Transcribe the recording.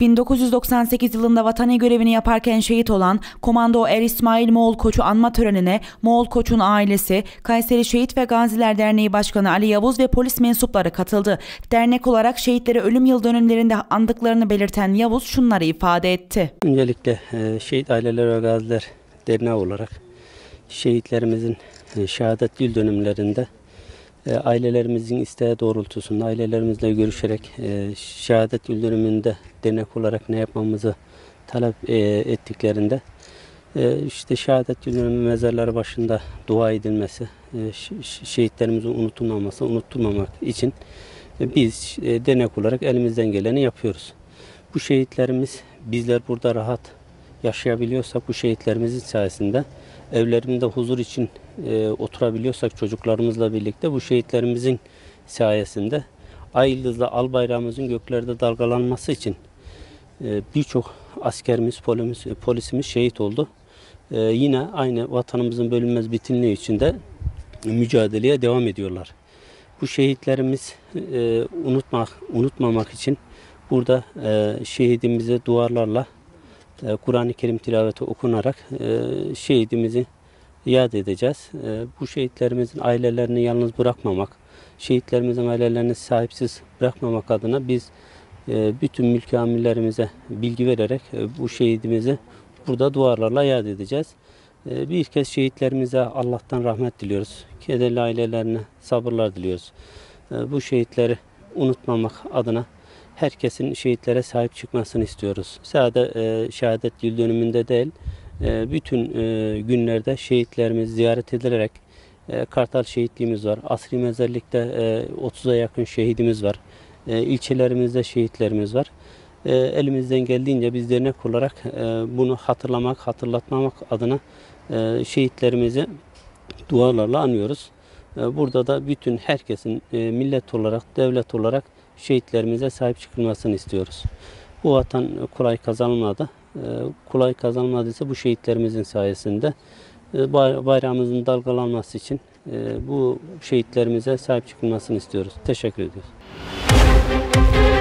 1998 yılında vatani görevini yaparken şehit olan Komando Er İsmail Moğol Koç'u anma törenine Moğol Koç'un ailesi, Kayseri Şehit ve Gaziler Derneği Başkanı Ali Yavuz ve polis mensupları katıldı. Dernek olarak şehitleri ölüm yıl dönümlerinde andıklarını belirten Yavuz şunları ifade etti. Öncelikle Şehit Aileleri ve Gaziler Derneği olarak şehitlerimizin şehadet yıl dönümlerinde ailelerimizin isteği doğrultusunda ailelerimizle görüşerek şehadet yıl dönümünde dernek olarak ne yapmamızı talep ettiklerinde işte şehadet yıl dönümü mezarları başında dua edilmesi, şehitlerimizin unutulmamak için biz dernek olarak elimizden geleni yapıyoruz. Bu şehitlerimiz bizler burada rahat yaşayabiliyorsak bu şehitlerimizin sayesinde evlerimizde huzur için oturabiliyorsak çocuklarımızla birlikte bu şehitlerimizin sayesinde ay yıldızlı al bayrağımızın göklerde dalgalanması için birçok askerimiz, polisimiz şehit oldu. Yine aynı vatanımızın bölünmez bütünlüğü içinde mücadeleye devam ediyorlar. Bu şehitlerimiz unutmamak için burada şehidimizi duvarlarla Kur'an-ı Kerim tilaveti okunarak şehidimizi yad edeceğiz. Bu şehitlerimizin ailelerini yalnız bırakmamak, şehitlerimizin ailelerini sahipsiz bırakmamak adına biz bütün mülki amirlerimize bilgi vererek bu şehidimizi burada duvarlarla yad edeceğiz. Bir kez şehitlerimize Allah'tan rahmet diliyoruz. Kederli ailelerine sabırlar diliyoruz. Bu şehitleri unutmamak adına herkesin şehitlere sahip çıkmasını istiyoruz. Sadece şehadet yıl dönümünde değil, bütün günlerde şehitlerimiz ziyaret edilerek Kartal Şehitliğimiz var, asri mezarlıkta 30'a yakın şehidimiz var, ilçelerimizde şehitlerimiz var. Elimizden geldiğince biz dernek olarak bunu hatırlatmamak adına şehitlerimizi dualarla anıyoruz. Burada da bütün herkesin millet olarak, devlet olarak şehitlerimize sahip çıkılmasını istiyoruz. Bu vatan kolay kazanılmadı. Kolay kazanılmadıysa bu şehitlerimizin sayesinde bayrağımızın dalgalanması için bu şehitlerimize sahip çıkılmasını istiyoruz. Teşekkür ediyoruz.